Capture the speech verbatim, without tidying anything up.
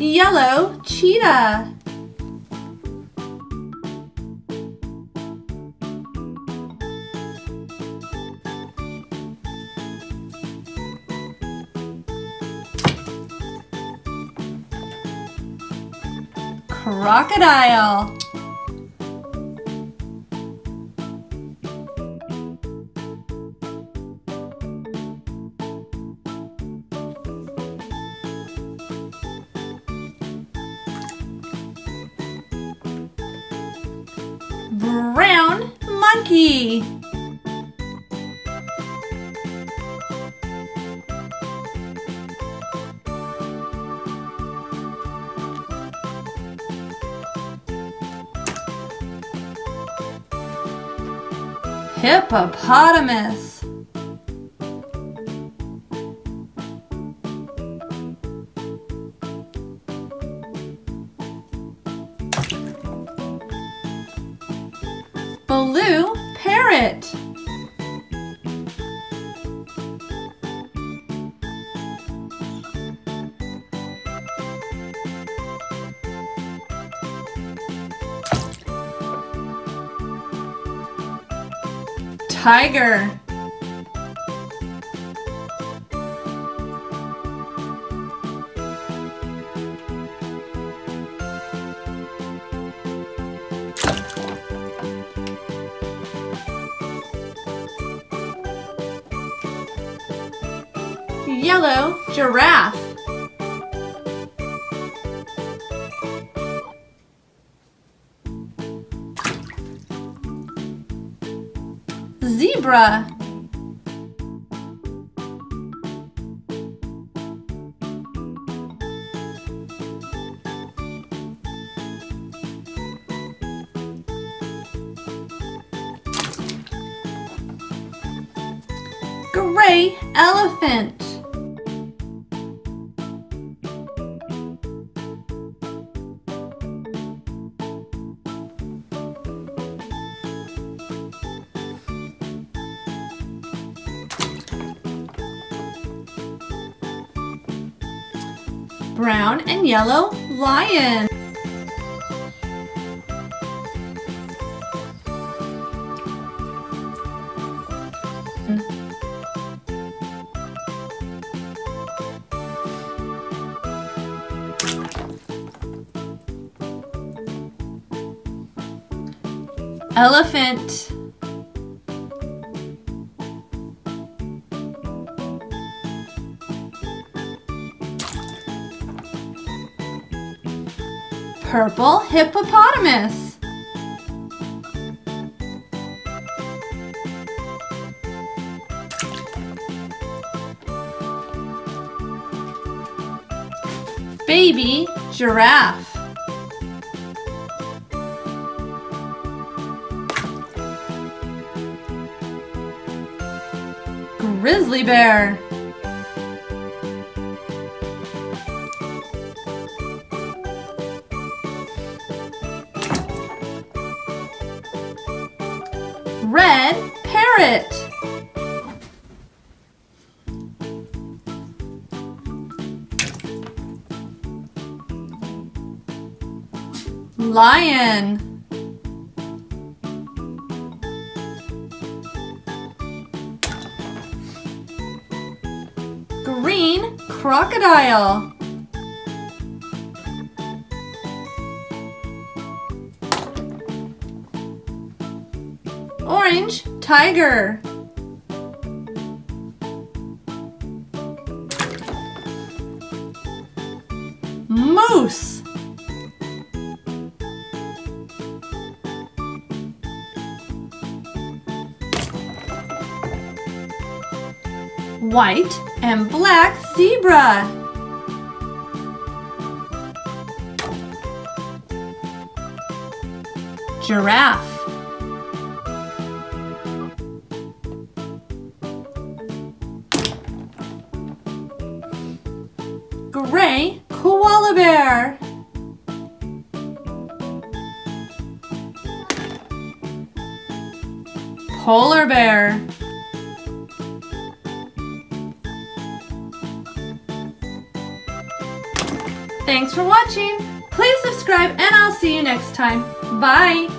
Yellow cheetah. Crocodile. Brown monkey. Hippopotamus. Blue parrot. Tiger. Yellow giraffe. Zebra. Gray elephant. Brown and yellow lion. Elephant. Purple hippopotamus. Baby giraffe. Grizzly bear. Red parrot. Lion. Green crocodile. Orange tiger. Moose. White and black zebra. Giraffe. Gray koala bear. Polar bear. Thanks for watching. Please subscribe and I'll see you next time. Bye!